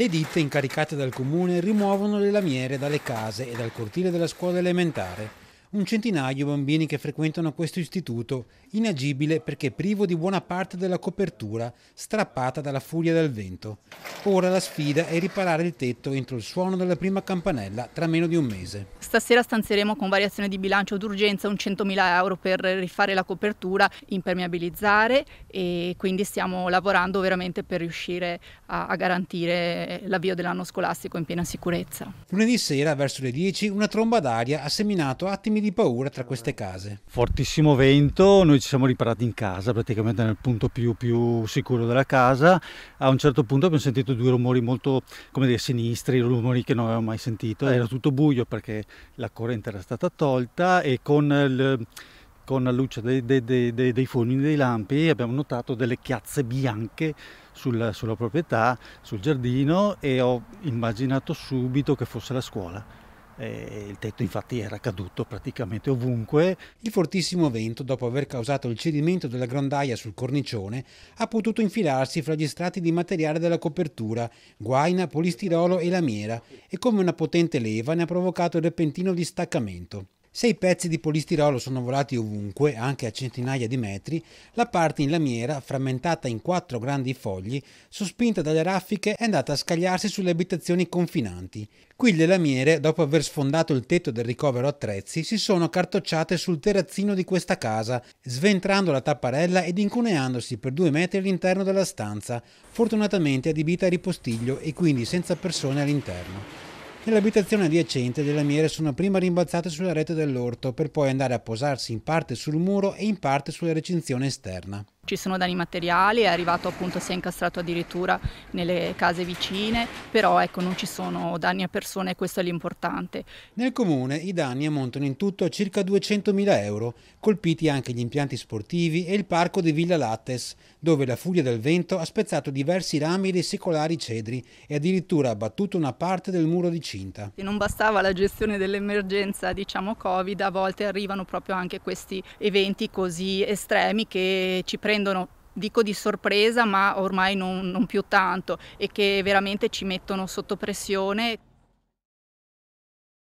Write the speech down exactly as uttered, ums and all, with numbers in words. Le ditte incaricate dal comune rimuovono le lamiere dalle case e dal cortile della scuola elementare. Un centinaio di bambini che frequentano questo istituto, inagibile perché privo di buona parte della copertura, strappata dalla furia del vento. Ora la sfida è riparare il tetto entro il suono della prima campanella tra meno di un mese. Stasera stanzieremo con variazione di bilancio d'urgenza un centomila euro per rifare la copertura, impermeabilizzare, e quindi stiamo lavorando veramente per riuscire a, a garantire l'avvio dell'anno scolastico in piena sicurezza. Lunedì sera verso le dieci una tromba d'aria ha seminato attimi di paura tra queste case. Fortissimo vento, noi ci siamo riparati in casa, praticamente nel punto più, più sicuro della casa. A un certo punto abbiamo sentito due rumori molto, come dire, sinistri, rumori che non avevamo mai sentito. Era tutto buio perché la corrente era stata tolta e con, il, con la luce dei, dei, dei, dei fulmini, dei lampi, abbiamo notato delle chiazze bianche sulla, sulla proprietà, sul giardino, e ho immaginato subito che fosse la scuola. Il tetto infatti era caduto praticamente ovunque. Il fortissimo vento, dopo aver causato il cedimento della grondaia sul cornicione, ha potuto infilarsi fra gli strati di materiale della copertura, guaina, polistirolo e lamiera, e come una potente leva ne ha provocato il repentino distaccamento. Se i pezzi di polistirolo sono volati ovunque, anche a centinaia di metri, la parte in lamiera, frammentata in quattro grandi fogli, sospinta dalle raffiche, è andata a scagliarsi sulle abitazioni confinanti. Qui le lamiere, dopo aver sfondato il tetto del ricovero attrezzi, si sono accartocciate sul terrazzino di questa casa, sventrando la tapparella ed incuneandosi per due metri all'interno della stanza, fortunatamente adibita a ripostiglio e quindi senza persone all'interno. Nell'abitazione adiacente le lamiere sono prima rimbalzate sulla rete dell'orto per poi andare a posarsi in parte sul muro e in parte sulla recinzione esterna. Ci sono danni materiali, è arrivato appunto, si è incastrato addirittura nelle case vicine, però ecco, non ci sono danni a persone e questo è l'importante. Nel comune i danni ammontano in tutto a circa duecentomila euro, colpiti anche gli impianti sportivi e il parco di Villa Lattes, dove la furia del vento ha spezzato diversi rami dei secolari cedri e addirittura abbattuto una parte del muro di cinta. Non bastava la gestione dell'emergenza, diciamo Covid, a volte arrivano proprio anche questi eventi così estremi che ci prendono Prendono, dico di sorpresa, ma ormai non, non più tanto, e che veramente ci mettono sotto pressione.